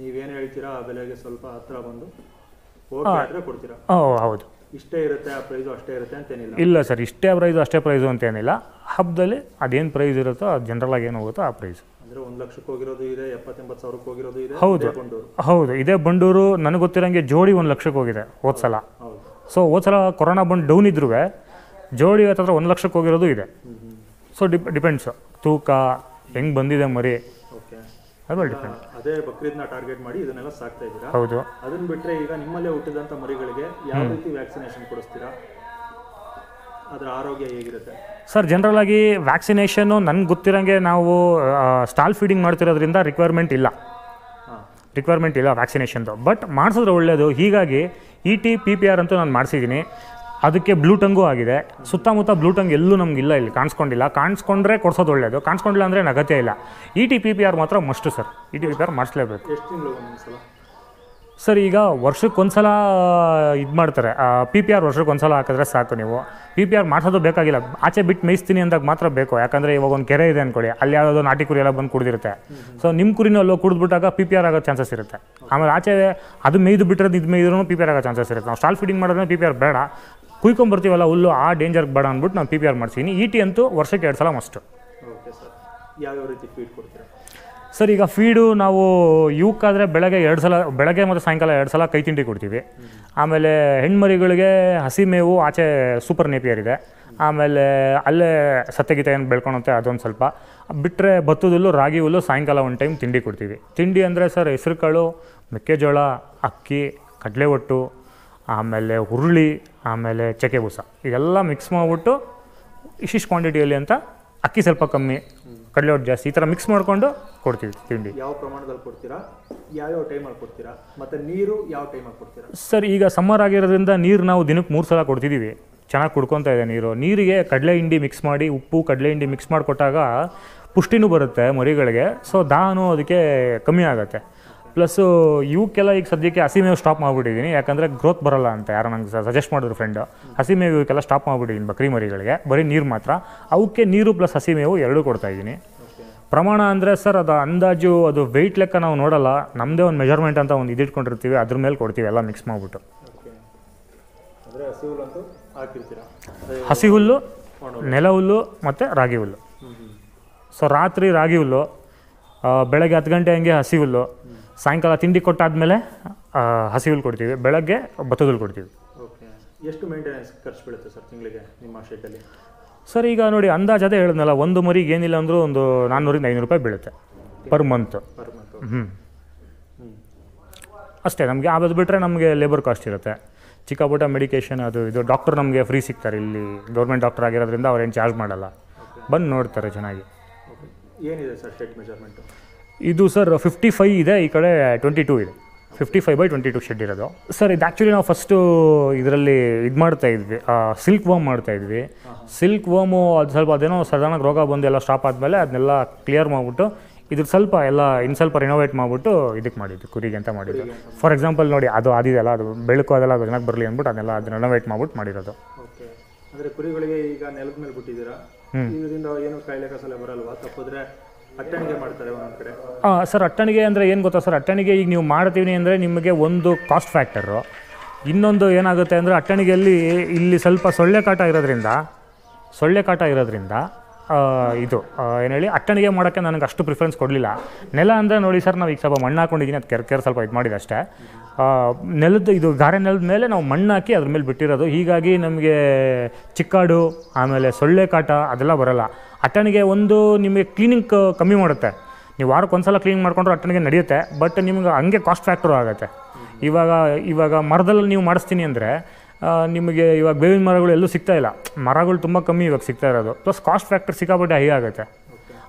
ನೀವೇನು ಹೇಳ್ತೀರಾ ಆ ಬೆಲೆಗೆ ಸ್ವಲ್ಪ ಹತ್ತಿರ ಬಂದು ಕೊಡ್ತೀರಾ? ಹಾಂ ಹೌದು. ಇಷ್ಟೇ ಇರುತ್ತೆ ಆ ಪ್ರೈಸು, ಅಷ್ಟೇ ಇರುತ್ತೆ ಅಂತೇನಿಲ್ಲ? ಇಲ್ಲ ಸರ್, ಇಷ್ಟೇ ಪ್ರೈಸು ಅಷ್ಟೇ ಪ್ರೈಸು ಅಂತೇನಿಲ್ಲ. ಹಬ್ಬದಲ್ಲಿ ಅದೇನು ಪ್ರೈಸ್ ಇರುತ್ತೋ ಅದು ಜನರಲ್ ಆಗಿ ಏನು ಹೋಗುತ್ತೋ ಆ ಪ್ರೈಸು. ಅಂದರೆ ಒಂದು ಲಕ್ಷಕ್ಕೆ ಹೋಗಿರೋದು ಇದೆ, ಎಪ್ಪತ್ತೆಂಬತ್ತು ಸಾವಿರಕ್ಕೆ ಹೋಗಿರೋದು ಇದೆ. ಹೌದು ಹೌದು, ಇದೇ ಬಂಡೂರು ನನಗೆ ಗೊತ್ತಿರೋಂಗೆ ಜೋಡಿ ಒಂದು ಲಕ್ಷಕ್ಕೆ ಹೋಗಿದೆ ಹೋದ್ಸಲ. ಸೊ ಹೋದ್ಸಲ ಕೊರೋನಾ ಬಂದು ಡೌನ್ ಇದ್ರೂ ಜೋಡಿ ಹತ್ರ ಒಂದು ಲಕ್ಷಕ್ಕೆ ಹೋಗಿರೋದು ಇದೆ. ಸೊ ಡಿಪ್ ಡಿಪೆಂಡ್ಸ್ ತೂಕ ಹೆಂಗೆ ಬಂದಿದೆ ಮರಿ ಅಲ್ವಾ ಡಿಪೆಂಡ್. ಅದೇ ಬಕ್ರೀದ್ನ ಟಾರ್ಗೆಟ್ ಮಾಡಿ ಇದನ್ನೆಲ್ಲ ಸಾಕ್ತಾ ಇದ್ದೀರಾ? ಹೌದು. ಅದನ್ನು ಬಿಟ್ಟರೆ ಈಗ ನಿಮ್ಮಲ್ಲೇ ಹುಟ್ಟಿದಂಥ ಮರಿಗಳಿಗೆ ಯಾವ ರೀತಿ ವ್ಯಾಕ್ಸಿನೇಷನ್ ಕೊಡಿಸ್ತೀರಾ? ಅದರ ಆರೋಗ್ಯ ಹೇಗಿರುತ್ತೆ ಸರ್? ಜನರಲ್ ಆಗಿ ವ್ಯಾಕ್ಸಿನೇಷನ್ನು ನನ್ಗೆ ಗೊತ್ತಿರೋಂಗೆ ನಾವು ಸ್ಟಾಲ್ ಫೀಡಿಂಗ್ ಮಾಡ್ತಿರೋದ್ರಿಂದ ರಿಕ್ವೈರ್ಮೆಂಟ್ ಇಲ್ಲ ರಿಕ್ವೈರ್ಮೆಂಟ್ ಇಲ್ಲ ವ್ಯಾಕ್ಸಿನೇಷನ್ದು. ಬಟ್ ಮಾಡಿಸಿದ್ರೆ ಒಳ್ಳೆಯದು. ಹೀಗಾಗಿ E T P P R ಅಂತೂ ನಾನು ಮಾಡಿಸಿದ್ದೀನಿ. ಅದಕ್ಕೆ ಬ್ಲೂ ಟಂಗೂ ಆಗಿದೆ. ಸುತ್ತಮುತ್ತ ಬ್ಲೂ ಟಂಗ್ ಎಲ್ಲೂ ನಮಗಿಲ್ಲ, ಇಲ್ಲಿ ಕಾಣಿಸ್ಕೊಂಡಿಲ್ಲ. ಕಾಣಿಸ್ಕೊಂಡ್ರೆ ಕೊಡ್ಸೋದು ಒಳ್ಳೆಯದು, ಕಾಣಿಸ್ಕೊಂಡಿಲ್ಲ ಅಂದರೆ ಅಗತ್ಯ ಇಲ್ಲ. E T P P R ಮಾತ್ರ must sir. E T P P R ಮಾಡಿಸ್ಲೇಬೇಕು ಸರ್. ಈಗ ವರ್ಷಕ್ಕೊಂದ್ಸಲ ಇದು ಮಾಡ್ತಾರೆ ಪಿ ಪಿ ಆರ್, ವರ್ಷಕ್ಕೊಂದ್ಸಲ ಹಾಕಿದ್ರೆ ಸಾಕು. ನೀವು ಪಿ ಪಿ ಆರ್ ಮಾಡಿಸೋದು ಬೇಕಾಗಿಲ್ಲ, ಆಚೆ ಬಿಟ್ಟು ಮೇಯಿಸ್ತೀನಿ ಅಂದಾಗ ಮಾತ್ರ ಬೇಕು. ಯಾಕಂದರೆ ಇವಾಗ ಒಂದು ಕೆರೆ ಇದೆ ಅಂದ್ಕೊಳ್ಳಿ, ಅಲ್ಲಿ ಯಾವುದೋ ನಾಟಿ ಕುರಿ ಎಲ್ಲ ಬಂದು ಕುಡಿದಿರುತ್ತೆ. ಸೊ ನಿಮ್ಮ ಕುರಿನೂ ಅಲ್ಲೋ ಕುಡಿದ್ಬಿಟ್ಟಾಗ ಪಿ ಪಿ ಆರ್ ಆಗೋ ಚಾನ್ಸಸ್ ಇರುತ್ತೆ. ಆಮೇಲೆ ಆಚೆ ಅದು ಮೇಯ್ದು ಬಿಟ್ಟಿರೋದು ಇದು ಮೇಯ್ದ್ರೂ ಪಿ ಪಿ ಆರ್ ಆಗೋ ಚಾನ್ಸಸ್ ಇರುತ್ತೆ. ನಾವು ಸ್ಟಾಲ್ ಫೀಡಿಂಗ್ ಮಾಡೋದ್ರೆ ಪಿ ಪಿ ಆರ್ ಬೇಡ, ಕುಯ್ಕೊಂಬರ್ತೀವಲ್ಲ ಹುಲ್ಲು, ಆ ಡೇಂಜರ್ಗೆ ಬೇಡ ಅಂದ್ಬಿಟ್ಟು ನಾನು ಪಿ ಪಿ ಆರ್ ಮಾಡ್ತೀನಿ. ಇ ಟಿ ಅಂತೂ ವರ್ಷಕ್ಕೆ ಎರಡು ಸಲ ಮಸ್ಟು. ಸರ್ ಈಗ ಫೀಡು ನಾವು ಇವಕ್ಕಾದರೆ ಬೆಳಗ್ಗೆ ಎರಡು ಸಲ, ಬೆಳಗ್ಗೆ ಮತ್ತು ಸಾಯಂಕಾಲ ಎರಡು ಸಲ ಕೈ ತಿಂಡಿ ಕೊಡ್ತೀವಿ. ಆಮೇಲೆ ಹೆಣ್ಮರಿಗಳಿಗೆ ಹಸಿ ಮೇವು, ಆಚೆ ಸೂಪರ್ ನೇಪಿಯರ್ ಇದೆ, ಆಮೇಲೆ ಅಲ್ಲೇ ಸತ್ಯಗೀತ ಏನು ಬೆಳ್ಕೊಳುತ್ತೆ ಅದೊಂದು ಸ್ವಲ್ಪ ಬಿಟ್ಟರೆ, ಭತ್ತದಲ್ಲೂ ರಾಗಿ ಹುಲ್ಲು ಸಾಯಂಕಾಲ ಒಂದು ಟೈಮ್ ತಿಂಡಿ ಕೊಡ್ತೀವಿ. ತಿಂಡಿ ಅಂದರೆ ಸರ್ ಹೆಸರು ಕಾಳು, ಮೆಕ್ಕೆಜೋಳ, ಅಕ್ಕಿ, ಕಡಲೆ ಒಟ್ಟು, ಆಮೇಲೆ ಹುರುಳಿ, ಆಮೇಲೆ ಚಕ್ಕೆ ಬೂಸ, ಇದೆಲ್ಲ ಮಿಕ್ಸ್ ಮಾಡಿಬಿಟ್ಟು ಇಷ್ಟಿಷ್ಟು ಕ್ವಾಂಟಿಟಿಯಲ್ಲಿ ಅಂತ, ಅಕ್ಕಿ ಸ್ವಲ್ಪ ಕಮ್ಮಿ ಕಡಲೆವಟ್ಟು ಜಾಸ್ತಿ, ಈ ಥರ ಮಿಕ್ಸ್ ಮಾಡಿಕೊಂಡು ಕೊಡ್ತೀವಿ ತಿಂಡಿ. ಯಾವ ಪ್ರಮಾಣದಲ್ಲಿ ಕೊಡ್ತೀರಾ, ಯಾವ್ಯಾವ ಟೈಮಲ್ಲಿ ಕೊಡ್ತೀರಾ ಮತ್ತು ನೀರು ಯಾವ ಟೈಮಲ್ಲಿ ಕೊಡ್ತೀರಾ? ಸರ್ ಈಗ ಸಮ್ಮರ್ ಆಗಿರೋದ್ರಿಂದ ನೀರು ನಾವು ದಿನಕ್ಕೆ ಮೂರು ಸಲ ಕೊಡ್ತಿದ್ದೀವಿ. ಚೆನ್ನಾಗಿ ಕುಡ್ಕೊತಾ ಇದೆ ನೀರು. ನೀರಿಗೆ ಕಡಲೆ ಹಿಂಡಿ ಮಿಕ್ಸ್ ಮಾಡಿ, ಉಪ್ಪು ಕಡಲೆ ಹಿಂಡಿ ಮಿಕ್ಸ್ ಮಾಡಿ ಕೊಟ್ಟಾಗ ಪುಷ್ಟಿನೂ ಬರುತ್ತೆ ಮರಿಗಳಿಗೆ. ಸೊ ದಾಹನೂ ಅದಕ್ಕೆ ಕಮ್ಮಿ ಆಗುತ್ತೆ. ಪ್ಲಸ್ಸು ಇವಕ್ಕೆಲ್ಲ ಈಗ ಸದ್ಯಕ್ಕೆ ಹಸಿಮೇವು ಸ್ಟಾಪ್ ಮಾಡಿಬಿಟ್ಟಿದ್ದೀನಿ, ಯಾಕಂದರೆ ಗ್ರೋತ್ ಬರೋಲ್ಲ ಅಂತ ಯಾರು ನಂಗೆ ಸಜೆಸ್ಟ್ ಮಾಡಿದ್ರು ಫ್ರೆಂಡು. ಹಸಿಮೇವು ಇವಕ್ಕೆಲ್ಲ ಸ್ಟಾಪ್ ಮಾಡಿಬಿಟ್ಟಿದ್ದೀನಿ ಬಕ್ರಿ ಮರಿಗಳಿಗೆ, ಬರೀ ನೀರು ಮಾತ್ರ. ಅವಕ್ಕೆ ನೀರು ಪ್ಲಸ್ ಹಸಿಮೇವು ಎರಡೂ ಕೊಡ್ತಾಯಿದ್ದೀನಿ. ಪ್ರಮಾಣ ಅಂದರೆ ಸರ್ ಅದು ಅಂದಾಜು, ಅದು ವೆಯ್ಟ್ ಲೆಕ್ಕ ನಾವು ನೋಡೋಲ್ಲ, ನಮ್ಮದೇ ಒಂದು ಮೆಜರ್ಮೆಂಟ್ ಅಂತ ಒಂದು ಇದಿಟ್ಕೊಂಡಿರ್ತೀವಿ, ಅದ್ರ ಮೇಲೆ ಕೊಡ್ತೀವಿ ಎಲ್ಲ ಮಿಕ್ಸ್ ಮಾಡಿಬಿಟ್ಟು. ಹಸಿ ಹುಲ್ಲು, ನೆಲ ಹುಲ್ಲು ಮತ್ತು ರಾಗಿ ಹುಲ್ಲು. ಸೊ ರಾತ್ರಿ ರಾಗಿ ಹುಲ್ಲು, ಬೆಳಗ್ಗೆ ಹತ್ತು ಗಂಟೆ ಹಂಗೆ ಹಸಿ ಹುಲ್ಲು, ಸಾಯಂಕಾಲ ತಿಂಡಿ ಕೊಟ್ಟಾದಮೇಲೆ ಹಸಿ ಹುಲ್ಲು ಕೊಡ್ತೀವಿ, ಬೆಳಗ್ಗೆ ಭತ್ತದ ಹುಲ್ಲು ಕೊಡ್ತೀವಿ. ಎಷ್ಟು ಮೇಂಟೆನೆನ್ಸ್ ಖರ್ಚು ಬೀಳುತ್ತೆ ಸರ್ ತಿಂಗಳಿಗೆ ನಿಮ್ಮ ಶೆಡ್ಡಲ್ಲಿ? ಸರ್ ಈಗ ನೋಡಿ ಅಂದಾಜು ಅದೇ ಹೇಳಿದ್ನಲ್ಲ, ಒಂದು ಮರಿಗೆ ಏನಿಲ್ಲ ಅಂದರೂ ಒಂದು ನಾನ್ನೂರಿಂದ ಐನೂರು ರೂಪಾಯಿ ಬೀಳುತ್ತೆ ಪರ್ ಮಂತ್. ಹ್ಞೂ ಅಷ್ಟೇ ನಮಗೆ. ಅದು ಬಿಟ್ಟರೆ ನಮಗೆ ಲೇಬರ್ ಕಾಸ್ಟ್ ಇರುತ್ತೆ, ಚಿಕ್ಕಾಪುಟ್ಟ ಮೆಡಿಕೇಷನ್ ಅದು ಇದು. ಡಾಕ್ಟ್ರು ನಮಗೆ ಫ್ರೀ ಸಿಗ್ತಾರೆ ಇಲ್ಲಿ, ಗೌರ್ಮೆಂಟ್ ಡಾಕ್ಟರ್ ಆಗಿರೋದ್ರಿಂದ ಅವ್ರೇನು ಚಾರ್ಜ್ ಮಾಡಲ್ಲ, ಬಂದು ನೋಡ್ತಾರೆ ಚೆನ್ನಾಗಿ. ಏನಿದೆ ಸರ್ ಶೆಡ್ ಮೆಜರ್ಮೆಂಟು? ಇದು ಸರ್ ಫಿಫ್ಟಿ ಫೈವ್ ಇದೆ, ಈ ಕಡೆ ಟ್ವೆಂಟಿ ಟೂ ಇದೆ. Fifty five by twenty two shed ಇರೋದು ಸರ್ ಇದು. ಆ್ಯಕ್ಚುಲಿ ನಾವು ಫಸ್ಟು ಇದರಲ್ಲಿ ಇದು ಮಾಡ್ತಾ ಇದ್ವಿ, ಸಿಲ್ಕ್ ವರ್ಮ್ ಮಾಡ್ತಾ ಇದ್ವಿ. ಸಿಲ್ಕ್ ವರ್ಮು ಅದು ಸ್ವಲ್ಪ ಅದೇನೋ ಸಡನ್ನಾಗಿ ರೋಗ ಬಂದು ಎಲ್ಲ ಸ್ಟಾಪ್ ಆದಮೇಲೆ ಅದನ್ನೆಲ್ಲ ಕ್ಲಿಯರ್ ಮಾಡಿಬಿಟ್ಟು ಇದ್ರ ಸ್ವಲ್ಪ ಎಲ್ಲ ಇನ್ನು ಸ್ವಲ್ಪ ರಿನೋವೇಟ್ ಮಾಡಿಬಿಟ್ಟು ಇದಕ್ಕೆ ಮಾಡಿದ್ವಿ, ಕುರಿಗೆ ಅಂತ ಮಾಡಿದ್ವಿ. ಫಾರ್ ಎಕ್ಸಾಂಪಲ್ ನೋಡಿ ಅದು ಆದಿದೆಲ್ಲ, ಅದು ಬೆಳಕು ಅದೆಲ್ಲ ಚೆನ್ನಾಗಿ ಬರಲಿ ಅಂದ್ಬಿಟ್ಟು ಅದನ್ನೆಲ್ಲ ಅದನ್ನ ರಿನೋವೇಟ್ ಮಾಡಿಬಿಟ್ಟು ಮಾಡಿರೋದು. ಅಂದರೆ ಕುರಿಗಳಿಗೆ ಈಗ ನೆಲದ ಮೇಲೆ ಬಿಟ್ಟಿದ್ದೀರಾ, ಇದರಿಂದ ಏನು ಕಾಯಿಲೆ ಕಸಲೆ ಬರಲ್ವಾ? ತಪ್ಪಿದ್ರೆ ಅಟ್ಟಣಿಗೆ ಮಾಡ್ತಾರೆ ಒಂದೊಂದು ಕಡೆ. ಹಾಂ ಸರ್, ಅಟ್ಟಣಿಗೆ ಅಂದರೆ ಏನು ಗೊತ್ತಾ ಸರ್, ಅಟ್ಟಣಿಗೆ ಈಗ ನೀವು ಮಾಡ್ತೀವಿ ಅಂದರೆ ನಿಮಗೆ ಒಂದು ಕಾಸ್ಟ್ ಫ್ಯಾಕ್ಟರು, ಇನ್ನೊಂದು ಏನಾಗುತ್ತೆ ಅಂದರೆ ಅಟ್ಟಣಿಗೆಯಲ್ಲಿ ಇಲ್ಲಿ ಸ್ವಲ್ಪ ಸೊಳ್ಳೆ ಕಾಟ ಇರೋದ್ರಿಂದ ಸೊಳ್ಳೆ ಕಾಟ ಇರೋದ್ರಿಂದ ಇದು ಏನು ಹೇಳಿ ಅಟ್ಟಣಿಗೆ ಮಾಡೋಕ್ಕೆ ನನಗೆ ಅಷ್ಟು ಪ್ರಿಫರೆನ್ಸ್ ಕೊಡಲಿಲ್ಲ. ನೆಲ ಅಂದರೆ ನೋಡಿ ಸರ್, ನಾವು ಈಗ ಸ್ವಲ್ಪ ಮಣ್ಣು ಹಾಕೊಂಡಿದ್ದೀನಿ, ಅದು ಕೆರೆ ಕೆರೆ ಸ್ವಲ್ಪ ಇದು ಮಾಡಿದೆ ಅಷ್ಟೇ. ನೆಲದ ಇದು ಗಾರೆ ನೆಲದ ಮೇಲೆ ನಾವು ಮಣ್ಣು ಹಾಕಿ ಅದ್ರ ಮೇಲೆ ಬಿಟ್ಟಿರೋದು. ಹೀಗಾಗಿ ನಮಗೆ ಚಿಕ್ಕಾಡು ಆಮೇಲೆ ಸೊಳ್ಳೆ ಕಾಟ ಅದೆಲ್ಲ ಬರೋಲ್ಲ. ಅಟ್ಟಣಿಗೆ ಒಂದು ನಿಮಗೆ ಕ್ಲೀನಿಂಗ್ ಕಮ್ಮಿ ಮಾಡುತ್ತೆ. ನೀವು ವಾರಕ್ಕೆ ಒಂದು ಸಲ ಕ್ಲೀನ್ ಮಾಡಿಕೊಂಡ್ರೆ ಅಟ್ಟಣಿಗೆ ನಡೆಯುತ್ತೆ, ಬಟ್ ನಿಮ್ಗೆ ಹಂಗೆ ಕಾಸ್ಟ್ ಫ್ಯಾಕ್ಟ್ರು ಆಗುತ್ತೆ. ಇವಾಗ ಇವಾಗ ಮರದಲ್ಲಿ ನೀವು ಮಾಡಿಸ್ತೀನಿ ಅಂದರೆ ನಿಮಗೆ ಇವಾಗ ಬೇವಿನ ಮರಗಳು ಎಲ್ಲೂ ಸಿಗ್ತಾಯಿಲ್ಲ, ಮರಗಳು ತುಂಬ ಕಮ್ಮಿ ಇವಾಗ ಸಿಗ್ತಾ ಇರೋದು. ಪ್ಲಸ್ ಕಾಸ್ಟ್ ಫ್ಯಾಕ್ಟರ್ ಸಿಕ್ಕಾಪಟ್ಟೆ ಹೈ ಆಗುತ್ತೆ.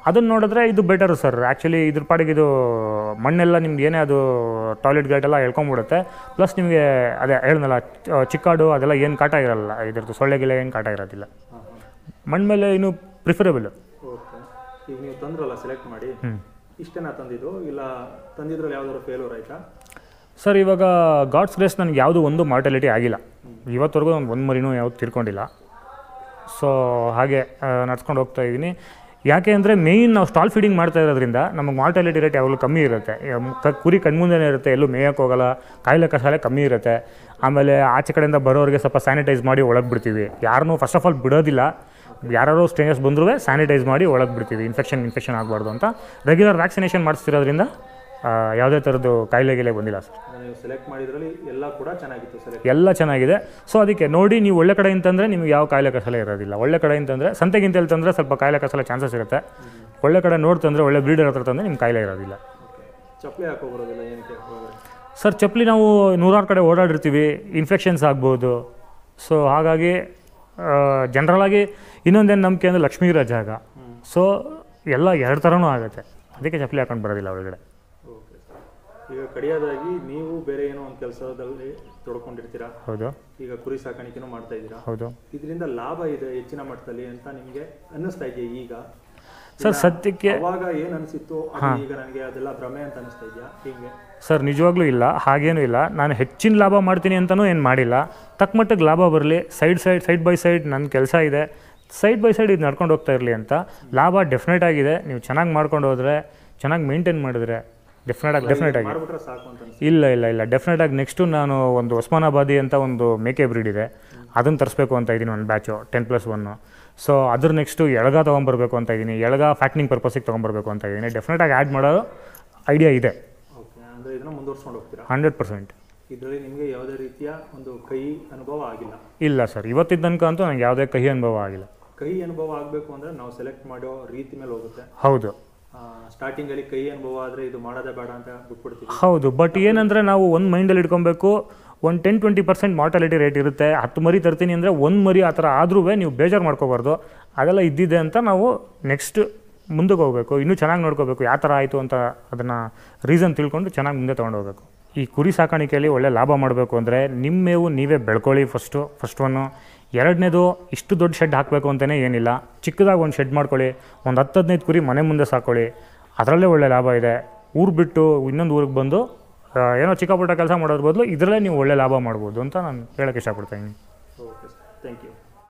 ಅದನ್ನು ನೋಡಿದ್ರೆ ಇದು ಬೆಟರು ಸರ್. ಆ್ಯಕ್ಚುಲಿ ಇದ್ರ ಪಾಡಿಗೆ ಇದು ಮಣ್ಣೆಲ್ಲ ನಿಮ್ಗೆ ಏನೇ ಅದು ಟಾಯ್ಲೆಟ್ ಗೈಟೆಲ್ಲ ಹೇಳ್ಕೊಂಬಿಡುತ್ತೆ. ಪ್ಲಸ್ ನಿಮಗೆ ಅದೇ ಹೇಳಿದ್ನಲ್ಲ ಚಿಕ್ಕಾಡು ಅದೆಲ್ಲ ಏನು ಕಾಟ ಇರೋಲ್ಲ, ಇದ್ರದ್ದು ಸೊಳ್ಳೆ ಗಿಲೆ ಏನು ಕಾಟ ಇರೋದಿಲ್ಲ. ಮಣ್ಣು ಮೇಲೆ ಇನ್ನು ಪ್ರಿಫರೇಬಲ್. ಈಗ ನೀವು ತಂದ್ರಲ್ಲ ಸೆಲೆಕ್ಟ್ ಮಾಡಿ, ಇಷ್ಟೇನಾ ತಂದಿದ್ದು ಇಲ್ಲ ತಂದಿದ್ರಲ್ಲಿ ಯಾವುದಾದ್ರು ಫೇಲ್ಯೂರ್ ಆಯಿತಾ ಸರ್? ಇವಾಗ ಗಾಡ್ಸ್ ಗ್ರೇಸ್ ನನಗೆ ಯಾವುದೂ ಒಂದು ಮಾರ್ಟಾಲಿಟಿ ಆಗಿಲ್ಲ ಇವತ್ತರೆಗೂ, ನಾನು ಒಂದು ಮರಿನೂ ಯಾವುದು ತಿರ್ಕೊಂಡಿಲ್ಲ. ಸೊ ಹಾಗೆ ನಡ್ಸ್ಕೊಂಡು ಹೋಗ್ತಾ ಇದ್ದೀನಿ. ಯಾಕೆ ಅಂದರೆ ಮೇಯ್ನ್ ನಾವು ಸ್ಟಾಲ್ ಫೀಡಿಂಗ್ ಮಾಡ್ತಾ ಇರೋದ್ರಿಂದ ನಮಗೆ ಮಾರ್ಟಾಲಿಟಿ ರೇಟ್ ಯಾವಾಗಲೂ ಕಮ್ಮಿ ಇರುತ್ತೆ. ಕುರಿ ಕಣ್ಮುಂದೆನೇ ಇರುತ್ತೆ, ಎಲ್ಲೂ ಮೇಯಕ್ಕೆ ಹೋಗಲ್ಲ, ಕಾಯಿಲೆ ಕಸಾಲೆ ಕಮ್ಮಿ ಇರುತ್ತೆ. ಆಮೇಲೆ ಆಚೆ ಕಡೆಯಿಂದ ಬರೋರಿಗೆ ಸ್ವಲ್ಪ ಸ್ಯಾನಿಟೈಸ್ ಮಾಡಿ ಒಳಗೆ ಬಿಡ್ತೀವಿ. ಯಾರನ್ನೂ ಫಸ್ಟ್ ಆಫ್ ಆಲ್ ಬಿಡೋದಿಲ್ಲ, ಯಾರು ಸ್ಟ್ರೇಂಜರ್ಸ್ ಬಂದರೂ ಸ್ಯಾನಿಟೈಸ್ ಮಾಡಿ ಒಳಗೆ ಬಿಡ್ತೀವಿ, ಇನ್ಫೆಕ್ಷನ್ ಇನ್ಫೆಕ್ಷನ್ ಆಗಬಾರ್ದು ಅಂತ. ರೆಗ್ಯುಲರ್ ವ್ಯಾಕ್ಸಿನೇಷನ್ ಮಾಡಿಸ್ತಿರೋದ್ರಿಂದ ಯಾವುದೇ ಥರದ್ದು ಕಾಯಿಲೆಗೆಲೆ ಬಂದಿಲ್ಲ ಸರ್. ನೀವು ಸೆಲೆಕ್ಟ್ ಮಾಡಿದ್ರಲ್ಲಿ ಎಲ್ಲ ಕೂಡ ಚೆನ್ನಾಗಿತ್ತು ಸೆಲೆಕ್ಟ್ ಎಲ್ಲ ಚೆನ್ನಾಗಿದೆ. ಸೊ ಅದಕ್ಕೆ ನೋಡಿ ನೀವು ಒಳ್ಳೆ ಕಡೆ ಅಂತಂದರೆ ನಿಮ್ಗೆ ಯಾವ ಕಾಯಿಲೆ ಕಸಲ ಇರೋದಿಲ್ಲ. ಒಳ್ಳೆ ಕಡೆ ಅಂತಂದರೆ ಸಂತೆಗಿಂತ ಹೇಳ್ತಂದರೆ ಸ್ವಲ್ಪ ಕಾಯಿಲೆ ಕಸಲ ಚಾನ್ಸಸ್ ಇರುತ್ತೆ. ಒಳ್ಳೆ ಕಡೆ ನೋಡ್ತಂದರೆ ಒಳ್ಳೆ ಬ್ರೀಡರ್ ಹತ್ರ ತಂದರೆ ನಿಮ್ಗೆ ಕಾಯಿಲೆ ಇರೋದಿಲ್ಲ. ಚಪ್ಪಲಿ ಹಾಕೋಬರೋದಿಲ್ಲ ಏನಕ್ಕೆ ಸರ್? ಚಪ್ಪಲಿ ನಾವು ನೂರಾರು ಕಡೆ ಓಡಾಡಿರ್ತೀವಿ, ಇನ್ಫೆಕ್ಷನ್ಸ್ ಆಗ್ಬೋದು. ಸೊ ಹಾಗಾಗಿ ಜನರಲಾಗಿ ಇನ್ನೊಂದೇನು ನಂಬಿಕೆ ಅಂದರೆ ಲಕ್ಷ್ಮೀ ಇರೋ ಜಾಗ. ಸೊ ಎಲ್ಲ ಎರಡು ಥರನೂ ಆಗುತ್ತೆ, ಅದಕ್ಕೆ ಚಪ್ಪಲಿ ಹಾಕೊಂಡು ಬರೋದಿಲ್ಲ ಒಳಗಡೆ. ಈಗ ಕಡಿಯಾದಾಗಿ ನೀವು ಬೇರೆ ಏನೋ ಒಂದು ಕೆಲಸದಲ್ಲಿ ತೊಡ್ಕೊಂಡಿರ್ತೀರಾ, ಹೌದು. ಈಗ ಕುರಿ ಸಾಕಾಣಿಕೆನೂ ಮಾಡ್ತಾ ಇದ್ದೀರಾ, ಹೌದು. ಇದರಿಂದ ಲಾಭ ಇದೆ ಹೆಚ್ಚಿನ ಮಟ್ಟದಲ್ಲಿ ಅಂತ ನಿಮಗೆ ಅನ್ನಿಸ್ತಾ ಇದೆಯಾ ಈಗ ಸರ್? ಸದ್ಯಕ್ಕೆ ಅವಾಗ ಏನು ಅನಿಸಿತ್ತು, ಈಗ ನನಗೆ ಅದೆಲ್ಲ ಭ್ರಮೆ ಅಂತ ಅನಿಸ್ತಾ ಇದೆಯಾ ಹೀಗೆ? ಸರ್ ನಿಜವಾಗ್ಲೂ ಇಲ್ಲ, ಹಾಗೇನೂ ಇಲ್ಲ. ನಾನು ಹೆಚ್ಚಿನ ಲಾಭ ಮಾಡ್ತೀನಿ ಅಂತಲೂ ಏನು ಮಾಡಿಲ್ಲ. ತಕ್ಕ ಮಟ್ಟಿಗೆ ಲಾಭ ಬರಲಿ, side side side by side ನನ್ನ ಕೆಲಸ ಇದೆ, ಸೈಡ್ ಬೈ ಸೈಡ್ ಇದು ನಡ್ಕೊಂಡು ಹೋಗ್ತಾ ಇರಲಿ ಅಂತ. ಲಾಭ ಡೆಫಿನೆಟ್ ಆಗಿದೆ. ನೀವು ಚೆನ್ನಾಗಿ ಮಾಡ್ಕೊಂಡು ಹೋದರೆ, ಚೆನ್ನಾಗಿ ಮೇಂಟೈನ್ ಮಾಡಿದ್ರೆ ಡೆಫಿನೆಟ್ ಆಗಿ ಡೆಫಿನೆಟ್ ಆಗಿ ಇಲ್ಲ ಇಲ್ಲ ಇಲ್ಲ ಡೆಫಿನೆಟ್ ಆಗಿ ನೆಕ್ಸ್ಟು ನಾನು ಒಂದು ಒಸ್ಮಾನಾಬಾದಿ ಅಂತ ಒಂದು ಮೇಕೆ ಬ್ರೀಡ್ ಇದೆ, ಅದನ್ನು ತರಿಸ್ಬೇಕು ಅಂತ ಇದ್ದೀನಿ. ಒಂದು batch ten plus one. So ಅದ್ರ ನೆಕ್ಸ್ಟು ಎಳಗ ತೊಗೊಂಬರ್ಬೇಕು ಅಂತ ಇದ್ದೀನಿ. ಎಳಗ ಫ್ಯಾಟ್ನಿಂಗ್ ಪರ್ಪಸ್ಸಿಗೆ ತೊಗೊಂಬರ್ಬೇಕು ಅಂತ ಇದ್ದೀನಿ. ಡೆಫಿನೆಟಾಗಿ ಆ್ಯಡ್ ಮಾಡೋದು ಐಡಿಯಾ ಇದೆ. ಹಂಡ್ರೆಡ್ ಪರ್ಸೆಂಟ್ ಇದರಲ್ಲಿ ನಿಮಗೆ ಯಾವುದೇ ರೀತಿಯ ಒಂದು ಕಹಿ ಅನುಭವ ಆಗಿಲ್ಲ? ಇಲ್ಲ ಸರ್, ಇವತ್ತಿದ್ದ ತನಕ ಅಂತೂ ನನಗೆ ಯಾವುದೇ ಕಹಿ ಅನುಭವ ಆಗಿಲ್ಲ. ಕಹಿ ಅನುಭವ ಆಗಬೇಕು ಅಂದರೆ ನಾವು ಸೆಲೆಕ್ಟ್ ಮಾಡೋ ರೀತಿ ಮೇಲೆ ಹೋಗುತ್ತೆ. ಹೌದು, ಸ್ಟಾರ್ಟಿಂಗಲ್ಲಿ ಕಹಿ ಅನುಭವ ಆದರೆ ಇದು ಮಾಡೋದೇ ಬೇಡ ಅಂತ ಬಿಟ್ಬಿಡ್ತೀವಿ. ಹೌದು, ಬಟ್ ಏನಂದರೆ ನಾವು ಒಂದು ಮೈಂಡಲ್ಲಿ ಇಟ್ಕೊಬೇಕು, ಒಂದು ten twenty percent mortality rate ಇರುತ್ತೆ. ಹತ್ತು ಮರಿ ತರ್ತೀನಿ ಅಂದರೆ ಒಂದು ಮರಿ ಆ ಥರ ಆದ್ರೂ ನೀವು ಬೇಜಾರು ಮಾಡ್ಕೋಬಾರ್ದು. ಅದೆಲ್ಲ ಇದ್ದಿದೆ ಅಂತ ನಾವು ನೆಕ್ಸ್ಟ್ ಮುಂದಕ್ಕೆ ಹೋಗಬೇಕು, ಇನ್ನೂ ಚೆನ್ನಾಗಿ ನೋಡ್ಕೋಬೇಕು. ಯಾವ ಥರ ಆಯಿತು ಅಂತ ಅದನ್ನು ರೀಸನ್ ತಿಳ್ಕೊಂಡು ಚೆನ್ನಾಗಿ ಮುಂದೆ ತೊಗೊಂಡು ಹೋಗಬೇಕು. ಈ ಕುರಿ ಸಾಕಾಣಿಕೆಯಲ್ಲಿ ಒಳ್ಳೆ ಲಾಭ ಮಾಡಬೇಕು ಅಂದರೆ ನಿಮ್ಮ ಮೇವು ನೀವೇ ಬೆಳ್ಕೊಳ್ಳಿ ಫಸ್ಟು ಫಸ್ಟ್ ಒನ್ನು. ಎರಡನೇದು, ಇಷ್ಟು ದೊಡ್ಡ ಶೆಡ್ ಹಾಕಬೇಕು ಅಂತಲೇ ಏನಿಲ್ಲ. ಚಿಕ್ಕದಾಗಿ ಒಂದು ಶೆಡ್ ಮಾಡ್ಕೊಳ್ಳಿ, ಒಂದು ಹತ್ತು ಹದಿನೈದು ಕುರಿ ಮನೆ ಮುಂದೆ ಸಾಕೊಳ್ಳಿ, ಅದರಲ್ಲೇ ಒಳ್ಳೆ ಲಾಭ ಇದೆ. ಊರು ಬಿಟ್ಟು ಇನ್ನೊಂದು ಊರಿಗೆ ಬಂದು ಏನೋ ಚಿಕ್ಕ ಪುಟ್ಟ ಕೆಲಸ ಮಾಡೋದ್ರ ಬದಲು ಇದರಲ್ಲೇ ನೀವು ಒಳ್ಳೆ ಲಾಭ ಮಾಡ್ಬೋದು ಅಂತ ನಾನು ಹೇಳೋಕ್ಕೆ ಇಷ್ಟಪಡ್ತಾಯಿದ್ದೀನಿ. Okay, thank you.